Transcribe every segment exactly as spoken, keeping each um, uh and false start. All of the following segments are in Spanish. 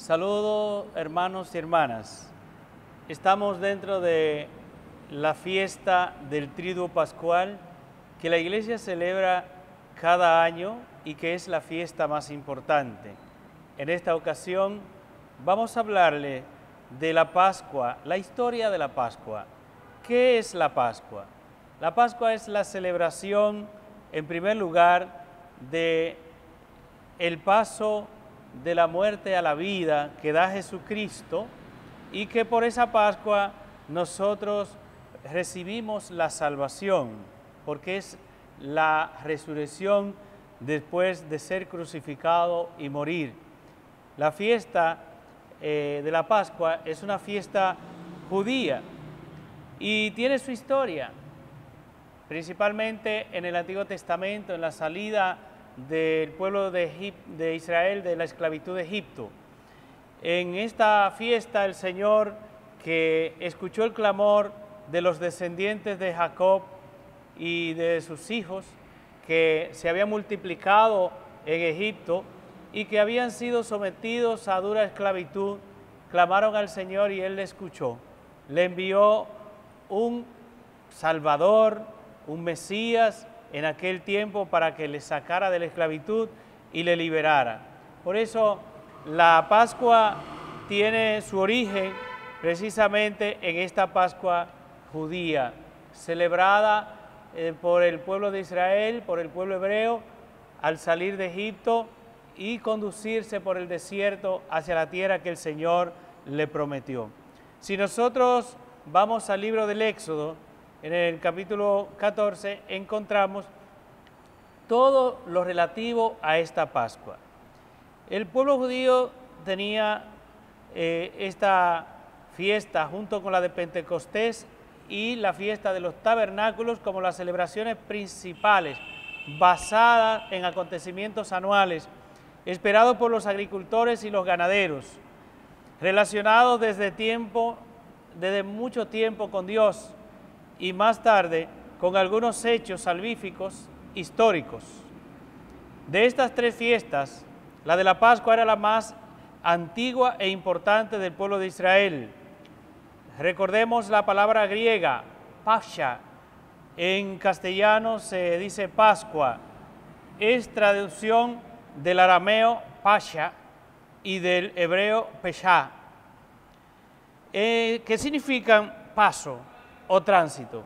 Saludos, hermanos y hermanas. Estamos dentro de la fiesta del Triduo Pascual que la Iglesia celebra cada año y que es la fiesta más importante. En esta ocasión vamos a hablarle de la Pascua, la historia de la Pascua. ¿Qué es la Pascua? La Pascua es la celebración, en primer lugar, de el paso de la muerte a la vida que da Jesucristo y que por esa Pascua nosotros recibimos la salvación, porque es la resurrección después de ser crucificado y morir. La fiesta eh, de la Pascua es una fiesta judía y tiene su historia, principalmente en el Antiguo Testamento, en la salida del pueblo de, de Israel de la esclavitud de Egipto. En esta fiesta el Señor, que escuchó el clamor de los descendientes de Jacob y de sus hijos que se habían multiplicado en Egipto y que habían sido sometidos a dura esclavitud, clamaron al Señor y Él le escuchó. Le envió un Salvador, un Mesías, en aquel tiempo para que le sacara de la esclavitud y le liberara. Por eso la Pascua tiene su origen precisamente en esta Pascua judía, celebrada eh, por el pueblo de Israel, por el pueblo hebreo, al salir de Egipto y conducirse por el desierto hacia la tierra que el Señor le prometió. Si nosotros vamos al libro del Éxodo, en el capítulo catorce encontramos todo lo relativo a esta Pascua. El pueblo judío tenía eh, esta fiesta junto con la de Pentecostés y la fiesta de los tabernáculos como las celebraciones principales basadas en acontecimientos anuales esperados por los agricultores y los ganaderos, relacionados desde tiempo, desde mucho tiempo con Dios, y más tarde con algunos hechos salvíficos históricos. De estas tres fiestas, la de la Pascua era la más antigua e importante del pueblo de Israel. Recordemos la palabra griega, Pascha, en castellano se dice Pascua, es traducción del arameo Pasha y del hebreo Peshá, eh, que significan paso o tránsito.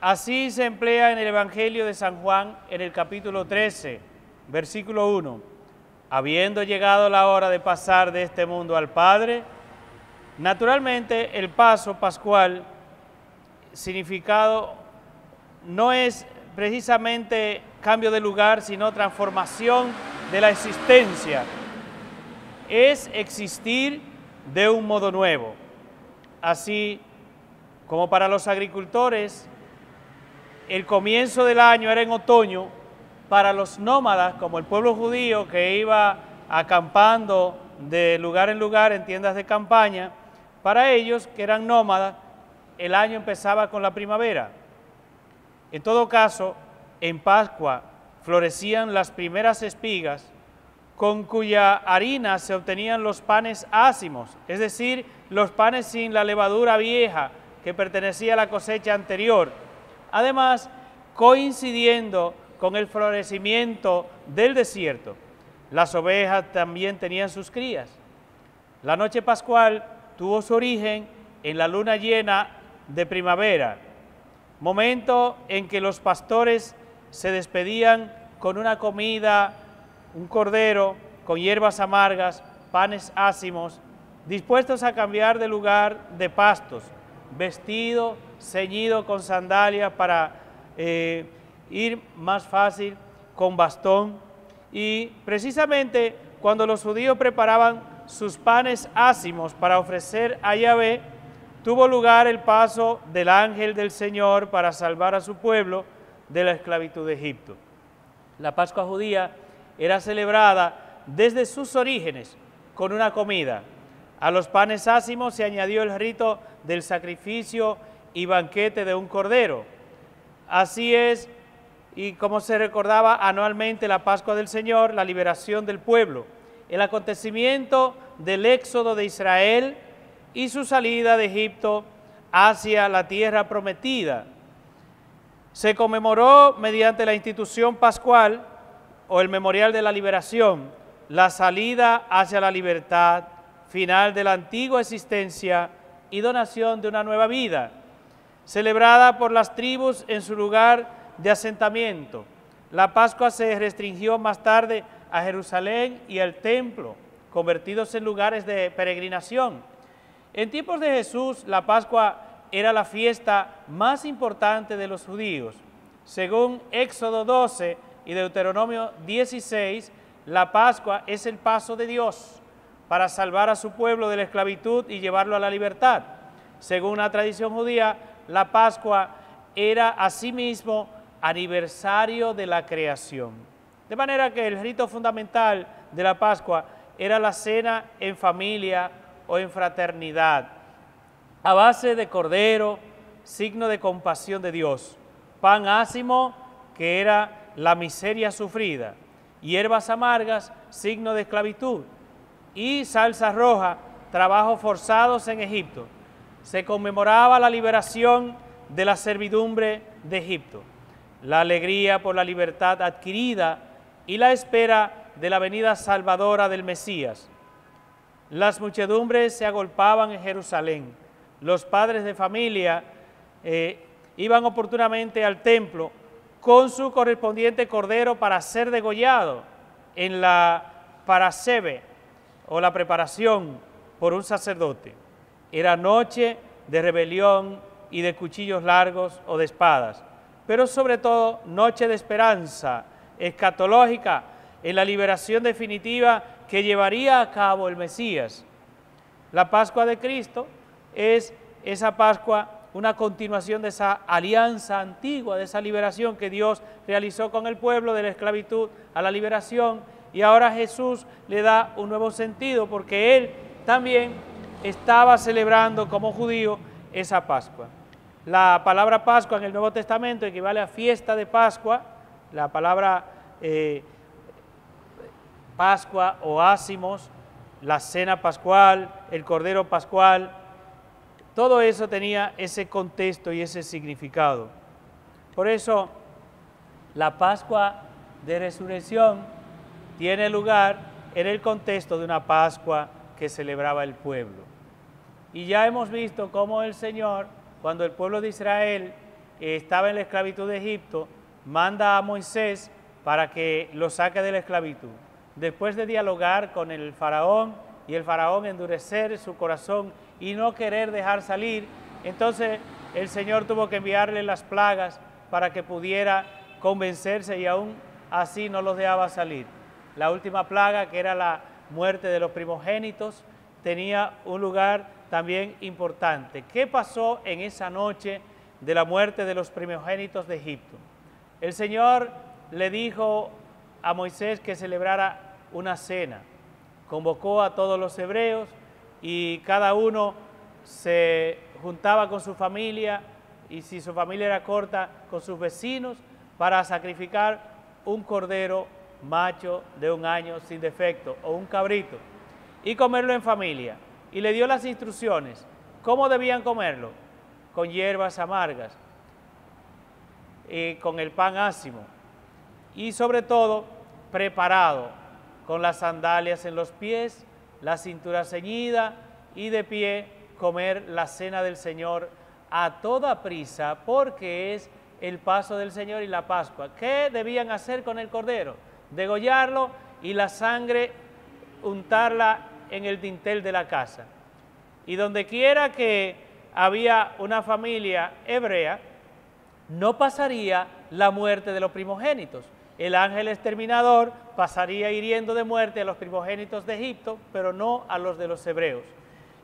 Así se emplea en el Evangelio de San Juan, en el capítulo trece, versículo uno. Habiendo llegado la hora de pasar de este mundo al Padre, naturalmente el paso pascual significado no es precisamente cambio de lugar, sino transformación de la existencia. Es existir de un modo nuevo. Así como para los agricultores, el comienzo del año era en otoño, para los nómadas, como el pueblo judío que iba acampando de lugar en lugar en tiendas de campaña, para ellos que eran nómadas, el año empezaba con la primavera. En todo caso, en Pascua florecían las primeras espigas con cuya harina se obtenían los panes ácimos, es decir, los panes sin la levadura vieja, que pertenecía a la cosecha anterior. Además, coincidiendo con el florecimiento del desierto, las ovejas también tenían sus crías. La noche pascual tuvo su origen en la luna llena de primavera, momento en que los pastores se despedían con una comida, un cordero con hierbas amargas, panes ácimos, dispuestos a cambiar de lugar de pastos, vestido, ceñido con sandalias para eh, ir más fácil con bastón. Y precisamente cuando los judíos preparaban sus panes ácimos para ofrecer a Yahvé, tuvo lugar el paso del ángel del Señor para salvar a su pueblo de la esclavitud de Egipto. La Pascua judía era celebrada desde sus orígenes con una comida. A los panes ácimos se añadió el rito del sacrificio y banquete de un cordero. Así es, y como se recordaba anualmente la Pascua del Señor, la liberación del pueblo, el acontecimiento del éxodo de Israel y su salida de Egipto hacia la tierra prometida. Se conmemoró mediante la institución pascual o el memorial de la liberación, la salida hacia la libertad, final de la antigua existencia y donación de una nueva vida, celebrada por las tribus en su lugar de asentamiento. La Pascua se restringió más tarde a Jerusalén y al templo, convertidos en lugares de peregrinación. En tiempos de Jesús, la Pascua era la fiesta más importante de los judíos. Según Éxodo doce y Deuteronomio dieciséis, la Pascua es el paso de Dios para salvar a su pueblo de la esclavitud y llevarlo a la libertad. Según la tradición judía, la Pascua era asimismo aniversario de la creación. De manera que el rito fundamental de la Pascua era la cena en familia o en fraternidad, a base de cordero, signo de compasión de Dios, pan ácimo, que era la miseria sufrida, hierbas amargas, signo de esclavitud, y salsa roja, trabajos forzados en Egipto. Se conmemoraba la liberación de la servidumbre de Egipto, la alegría por la libertad adquirida y la espera de la venida salvadora del Mesías. Las muchedumbres se agolpaban en Jerusalén. Los padres de familia eh, iban oportunamente al templo con su correspondiente cordero para ser degollado en la parasebe o la preparación por un sacerdote. Era noche de rebelión y de cuchillos largos o de espadas, pero sobre todo noche de esperanza escatológica en la liberación definitiva que llevaría a cabo el Mesías. La Pascua de Cristo es esa Pascua, una continuación de esa alianza antigua, de esa liberación que Dios realizó con el pueblo de la esclavitud a la liberación, y ahora Jesús le da un nuevo sentido porque Él también estaba celebrando como judío esa Pascua. La palabra Pascua en el Nuevo Testamento equivale a fiesta de Pascua. La palabra eh, Pascua o ácimos, la cena pascual, el cordero pascual, todo eso tenía ese contexto y ese significado. Por eso, la Pascua de Resurrección tiene lugar en el contexto de una Pascua que celebraba el pueblo. Y ya hemos visto cómo el Señor, cuando el pueblo de Israel estaba en la esclavitud de Egipto, manda a Moisés para que lo saque de la esclavitud. Después de dialogar con el faraón y el faraón endurecer su corazón y no querer dejar salir, entonces el Señor tuvo que enviarle las plagas para que pudiera convencerse, y aún así no los dejaba salir. La última plaga, que era la muerte de los primogénitos, tenía un lugar también importante. ¿Qué pasó en esa noche de la muerte de los primogénitos de Egipto? El Señor le dijo a Moisés que celebrara una cena, convocó a todos los hebreos, y cada uno se juntaba con su familia, y si su familia era corta, con sus vecinos, para sacrificar un cordero macho de un año sin defecto, o un cabrito, y comerlo en familia. Y le dio las instrucciones, ¿cómo debían comerlo? Con hierbas amargas, y con el pan ácimo, y sobre todo preparado, con las sandalias en los pies, la cintura ceñida, y de pie comer la cena del Señor a toda prisa, porque es el paso del Señor y la Pascua. ¿Qué debían hacer con el cordero? Degollarlo y la sangre untarla en el dintel de la casa. Y donde quiera que había una familia hebrea, no pasaría la muerte de los primogénitos. El ángel exterminador pasaría hiriendo de muerte a los primogénitos de Egipto, pero no a los de los hebreos.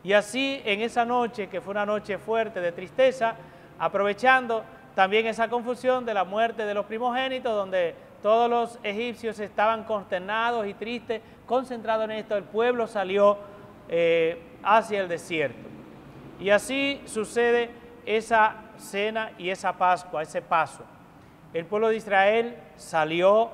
Y así, en esa noche, que fue una noche fuerte de tristeza, aprovechando también esa confusión de la muerte de los primogénitos, donde todos los egipcios estaban consternados y tristes, concentrados en esto, el pueblo salió eh, hacia el desierto. Y así sucede esa cena y esa Pascua, ese paso. El pueblo de Israel salió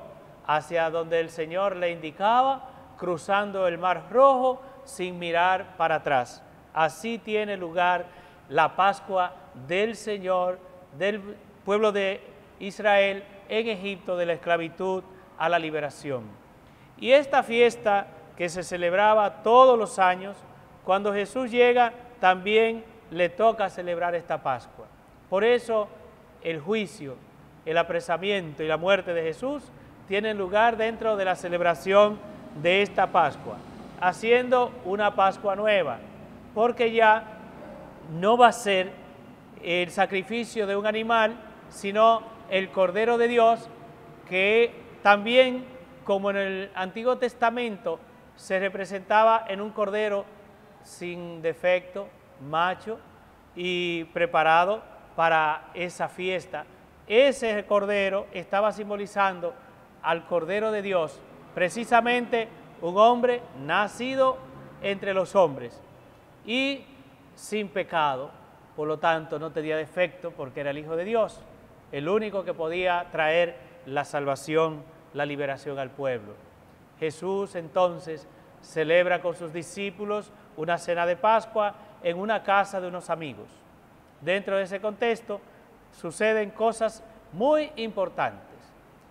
hacia donde el Señor le indicaba cruzando el Mar Rojo sin mirar para atrás. Así tiene lugar la Pascua del Señor, del pueblo de Israel en Egipto, de la esclavitud a la liberación. Y esta fiesta que se celebraba todos los años, cuando Jesús llega, también le toca celebrar esta Pascua. Por eso el juicio, el apresamiento y la muerte de Jesús tienen lugar dentro de la celebración de esta Pascua, haciendo una Pascua nueva, porque ya no va a ser el sacrificio de un animal, sino el Cordero de Dios, que también, como en el Antiguo Testamento, se representaba en un cordero sin defecto, macho y preparado para esa fiesta. Ese cordero estaba simbolizando al Cordero de Dios, precisamente un hombre nacido entre los hombres y sin pecado, por lo tanto no tenía defecto porque era el Hijo de Dios, el único que podía traer la salvación, la liberación al pueblo. Jesús entonces celebra con sus discípulos una cena de Pascua en una casa de unos amigos. Dentro de ese contexto suceden cosas muy importantes.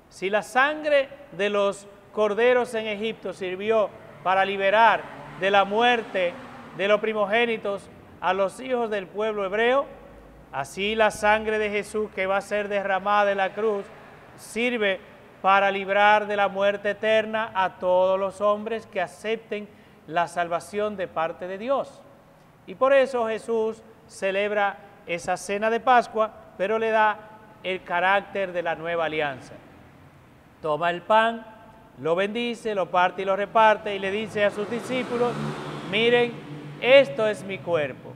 Si la sangre de los corderos en Egipto sirvió para liberar de la muerte de los primogénitos a los hijos del pueblo hebreo, así la sangre de Jesús, que va a ser derramada en la cruz, sirve para librar de la muerte eterna a todos los hombres que acepten la salvación de parte de Dios. Y por eso Jesús celebra esa cena de Pascua, pero le da el carácter de la nueva alianza. Toma el pan, lo bendice, lo parte y lo reparte, y le dice a sus discípulos: miren, esto es mi cuerpo.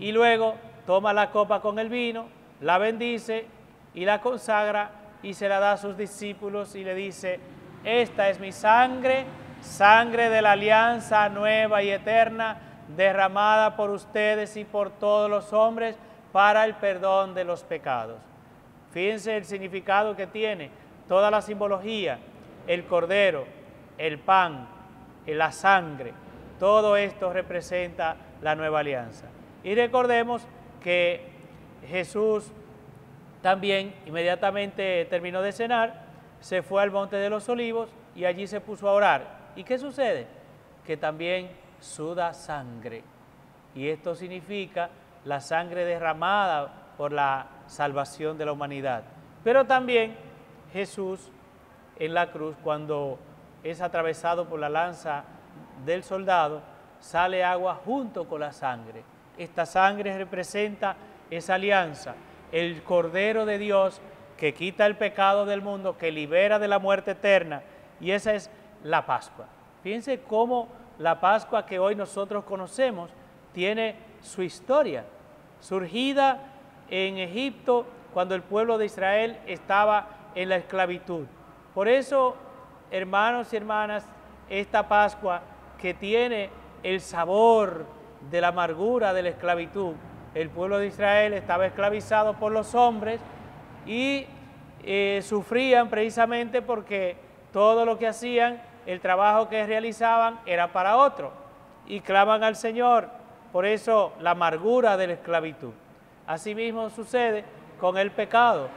Y luego toma la copa con el vino, la bendice y la consagra, y se la da a sus discípulos y le dice: esta es mi sangre, sangre de la alianza nueva y eterna, derramada por ustedes y por todos los hombres para el perdón de los pecados. Fíjense el significado que tiene toda la simbología: el cordero, el pan, la sangre, todo esto representa la nueva alianza. Y recordemos que Jesús también, inmediatamente terminó de cenar, se fue al Monte de los Olivos y allí se puso a orar. ¿Y qué sucede? Que también suda sangre. Y esto significa la sangre derramada por la salvación de la humanidad. Pero también Jesús en la cruz, cuando es atravesado por la lanza del soldado, sale agua junto con la sangre. Esta sangre representa esa alianza, el Cordero de Dios que quita el pecado del mundo, que libera de la muerte eterna, y esa es la Pascua. Fíjense cómo la Pascua que hoy nosotros conocemos tiene su historia, surgida en Egipto cuando el pueblo de Israel estaba en la esclavitud. Por eso, hermanos y hermanas, esta Pascua que tiene el sabor de la amargura de la esclavitud, el pueblo de Israel estaba esclavizado por los hombres y eh, sufrían precisamente porque todo lo que hacían, el trabajo que realizaban era para otro, y claman al Señor, por eso la amargura de la esclavitud. Asimismo sucede con el pecado.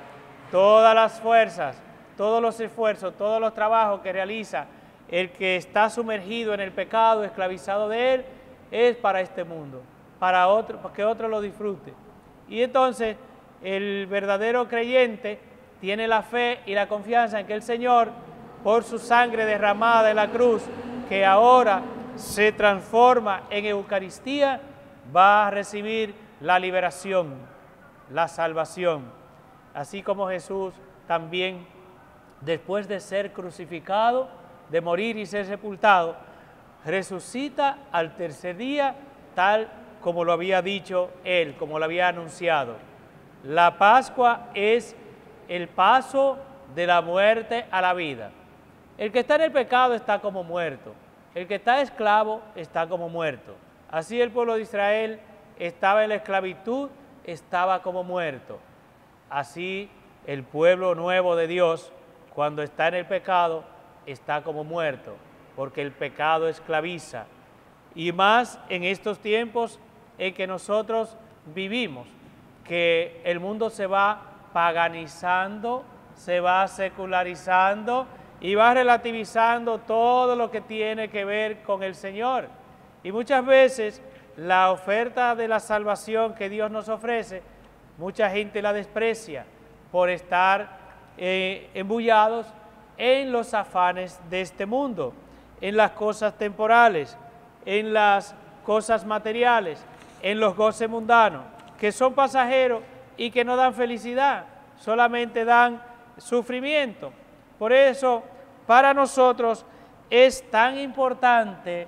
Todas las fuerzas, todos los esfuerzos, todos los trabajos que realiza el que está sumergido en el pecado, esclavizado de él, es para este mundo, para, otro, para que otro lo disfrute. Y entonces el verdadero creyente tiene la fe y la confianza en que el Señor, por su sangre derramada en la cruz, que ahora se transforma en Eucaristía, va a recibir la liberación, la salvación. Así como Jesús también, después de ser crucificado, de morir y ser sepultado, resucita al tercer día, tal como lo había dicho él, como lo había anunciado. La Pascua es el paso de la muerte a la vida. El que está en el pecado está como muerto, el que está esclavo está como muerto. Así el pueblo de Israel estaba en la esclavitud, estaba como muerto. Así el pueblo nuevo de Dios, cuando está en el pecado, está como muerto. porque el pecado esclaviza. Y más en estos tiempos en que nosotros vivimos, que el mundo se va paganizando, se va secularizando y va relativizando todo lo que tiene que ver con el Señor. Y muchas veces la oferta de la salvación que Dios nos ofrece, mucha gente la desprecia por estar eh, embullados en los afanes de este mundo, en las cosas temporales, en las cosas materiales, en los goces mundanos, que son pasajeros y que no dan felicidad, solamente dan sufrimiento. Por eso, para nosotros es tan importante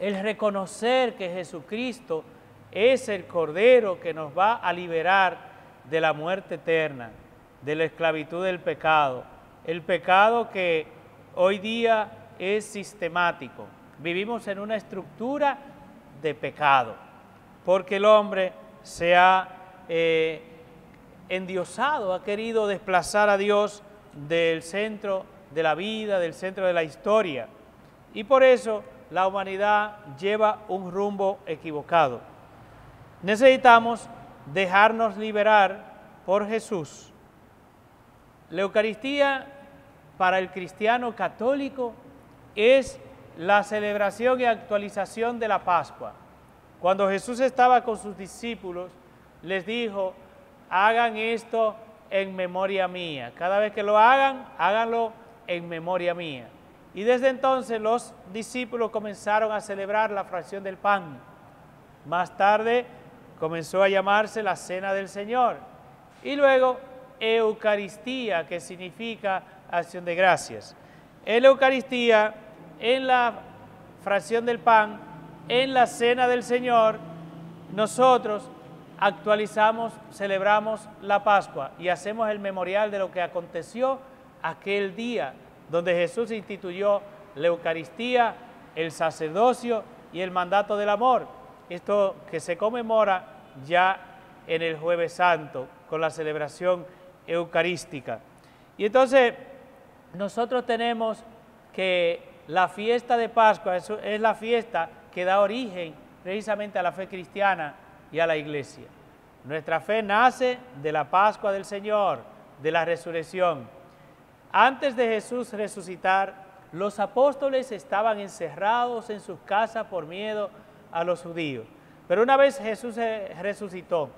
el reconocer que Jesucristo es el Cordero que nos va a liberar de la muerte eterna, de la esclavitud del pecado, el pecado que hoy día es sistemático. Vivimos en una estructura de pecado, porque el hombre se ha eh, endiosado, ha querido desplazar a Dios del centro de la vida, del centro de la historia, y por eso la humanidad lleva un rumbo equivocado. Necesitamos dejarnos liberar por Jesús. La Eucaristía para el cristiano católico es la celebración y actualización de la Pascua. Cuando Jesús estaba con sus discípulos, les dijo: hagan esto en memoria mía. Cada vez que lo hagan, háganlo en memoria mía. Y desde entonces los discípulos comenzaron a celebrar la fracción del pan. Más tarde comenzó a llamarse la Cena del Señor. Y luego Eucaristía, que significa acción de gracias. En la Eucaristía, en la fracción del pan, en la Cena del Señor, nosotros actualizamos, celebramos la Pascua y hacemos el memorial de lo que aconteció aquel día, donde Jesús instituyó la Eucaristía, el sacerdocio y el mandato del amor. Esto que se conmemora ya en el Jueves Santo con la celebración eucarística. Y entonces nosotros tenemos que la fiesta de Pascua es la fiesta que da origen precisamente a la fe cristiana y a la Iglesia. Nuestra fe nace de la Pascua del Señor, de la resurrección. Antes de Jesús resucitar, los apóstoles estaban encerrados en sus casas por miedo a los judíos. Pero una vez Jesús resucitó,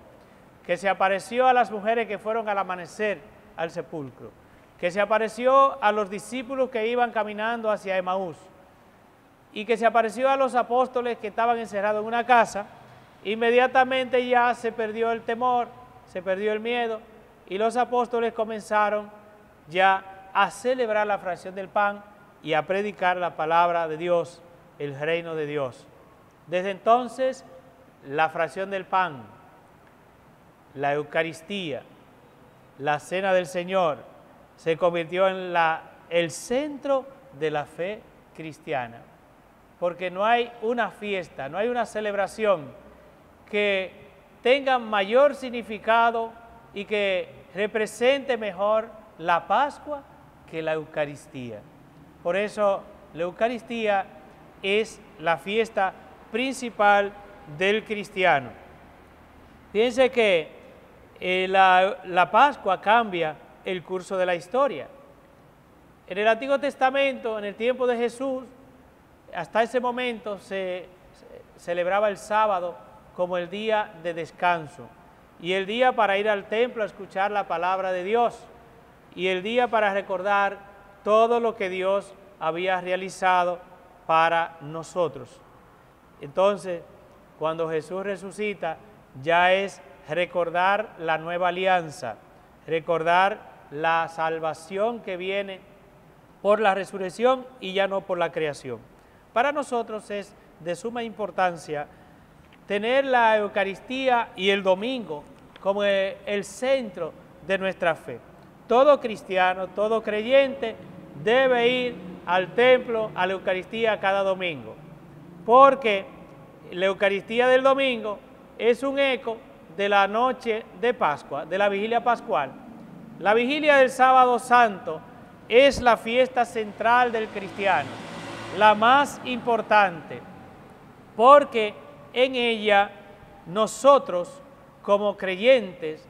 que se apareció a las mujeres que fueron al amanecer al sepulcro, que se apareció a los discípulos que iban caminando hacia Emaús, y que se apareció a los apóstoles que estaban encerrados en una casa, inmediatamente ya se perdió el temor, se perdió el miedo, y los apóstoles comenzaron ya a celebrar la fracción del pan y a predicar la palabra de Dios, el reino de Dios. Desde entonces, la fracción del pan, la Eucaristía, la Cena del Señor, se convirtió en la, el centro de la fe cristiana, porque no hay una fiesta, no hay una celebración que tenga mayor significado y que represente mejor la Pascua que la Eucaristía. Por eso la Eucaristía es la fiesta principal del cristiano. Piense que eh, la, la Pascua cambia el curso de la historia. En el Antiguo Testamento, en el tiempo de Jesús, hasta ese momento se, se celebraba el sábado como el día de descanso y el día para ir al templo a escuchar la palabra de Dios, y el día para recordar todo lo que Dios había realizado para nosotros. Entonces, cuando Jesús resucita, ya es recordar la nueva alianza, recordar la salvación que viene por la resurrección y ya no por la creación. Para nosotros es de suma importancia tener la Eucaristía y el domingo como el centro de nuestra fe. Todo cristiano, todo creyente debe ir al templo, a la Eucaristía cada domingo, porque la Eucaristía del domingo es un eco de la noche de Pascua, de la vigilia pascual. La vigilia del sábado santo es la fiesta central del cristiano, la más importante, porque en ella nosotros como creyentes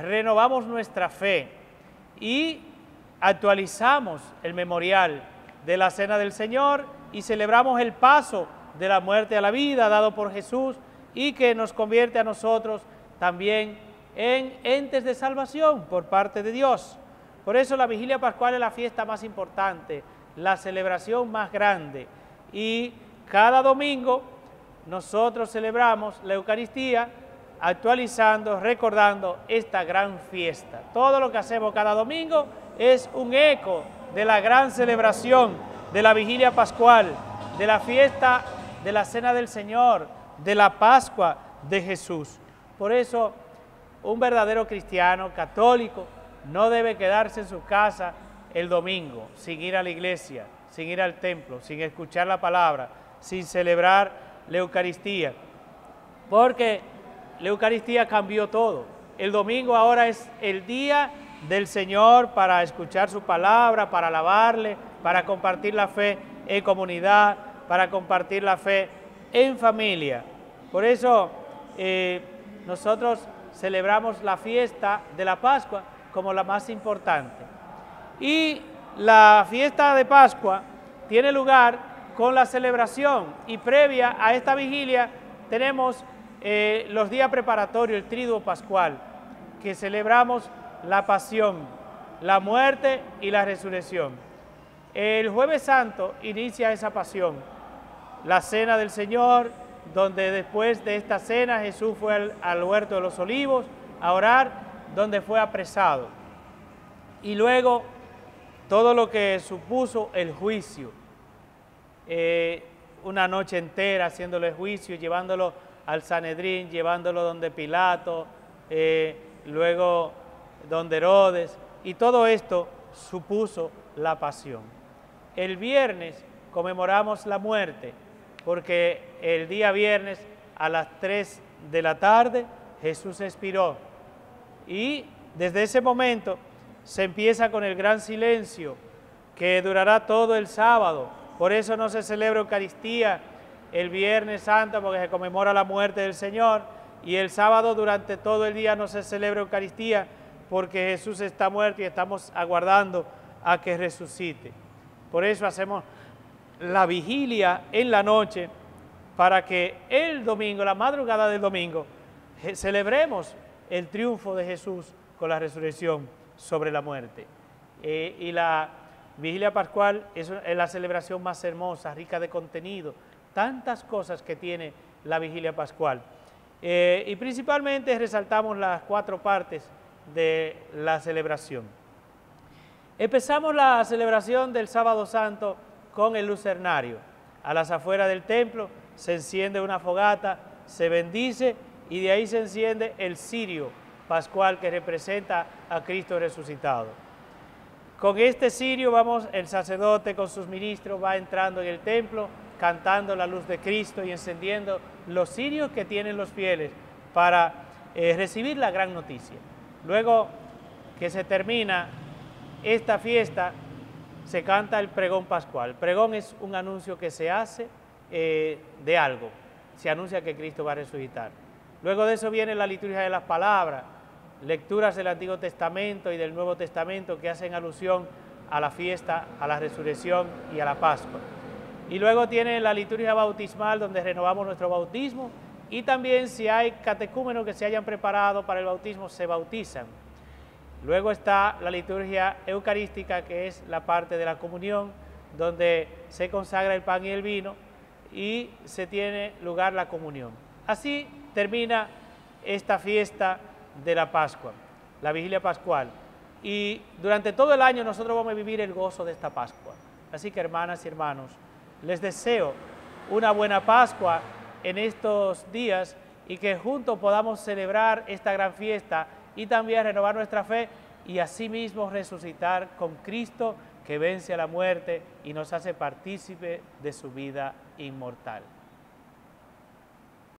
renovamos nuestra fe y actualizamos el memorial de la Cena del Señor y celebramos el paso de la muerte a la vida dado por Jesús y que nos convierte a nosotros también en entes de salvación por parte de Dios. Por eso la vigilia pascual es la fiesta más importante, la celebración más grande, y cada domingo nosotros celebramos la Eucaristía actualizando, recordando esta gran fiesta. Todo lo que hacemos cada domingo es un eco de la gran celebración de la vigilia pascual, de la fiesta de la Cena del Señor, de la Pascua de Jesús. Por eso un verdadero cristiano católico no debe quedarse en su casa el domingo sin ir a la iglesia, sin ir al templo, sin escuchar la palabra, sin celebrar la Eucaristía, porque la Eucaristía cambió todo. El domingo ahora es el día del Señor para escuchar su palabra, para alabarle, para compartir la fe en comunidad, para compartir la fe en familia. Por eso eh, nosotros celebramos la fiesta de la Pascua como la más importante. Y la fiesta de Pascua tiene lugar con la celebración, y previa a esta vigilia tenemos eh, los días preparatorios, el Triduo Pascual, que celebramos la pasión, la muerte y la resurrección. El Jueves Santo inicia esa pasión, la Cena del Señor, donde después de esta cena Jesús fue al, al huerto de los olivos a orar, donde fue apresado. Y luego todo lo que supuso el juicio, eh, una noche entera haciéndole juicio, llevándolo al Sanedrín, llevándolo donde Pilato, eh, luego donde Herodes, y todo esto supuso la pasión. El viernes conmemoramos la muerte, porque el día viernes a las tres de la tarde Jesús expiró, y desde ese momento se empieza con el gran silencio que durará todo el sábado. Por eso no se celebra Eucaristía el Viernes Santo, porque se conmemora la muerte del Señor, y el sábado durante todo el día no se celebra Eucaristía porque Jesús está muerto y estamos aguardando a que resucite. Por eso hacemos la vigilia en la noche para que el domingo, la madrugada del domingo, celebremos el triunfo de Jesús con la resurrección sobre la muerte. Eh, y la vigilia pascual es, es la celebración más hermosa, rica de contenido, tantas cosas que tiene la vigilia pascual. Eh, y principalmente resaltamos las cuatro partes de la celebración. Empezamos la celebración del Sábado Santo con el lucernario. A las afueras del templo se enciende una fogata, se bendice y de ahí se enciende el cirio pascual que representa a Cristo resucitado. Con este cirio vamos, el sacerdote con sus ministros va entrando en el templo cantando la luz de Cristo y encendiendo los cirios que tienen los fieles para eh, recibir la gran noticia. Luego que se termina esta fiesta se canta el pregón pascual. El pregón es un anuncio que se hace eh, de algo, se anuncia que Cristo va a resucitar. Luego de eso viene la liturgia de las palabras, lecturas del Antiguo Testamento y del Nuevo Testamento que hacen alusión a la fiesta, a la resurrección y a la Pascua. Y luego tiene la liturgia bautismal donde renovamos nuestro bautismo, y también si hay catecúmenos que se hayan preparado para el bautismo se bautizan. Luego está la liturgia eucarística, que es la parte de la comunión donde se consagra el pan y el vino y se tiene lugar la comunión. Así termina esta fiesta de la Pascua, la vigilia pascual, y durante todo el año nosotros vamos a vivir el gozo de esta Pascua. Así que, hermanas y hermanos, les deseo una buena Pascua en estos días y que juntos podamos celebrar esta gran fiesta y también renovar nuestra fe y asimismo resucitar con Cristo, que vence a la muerte y nos hace partícipe de su vida inmortal.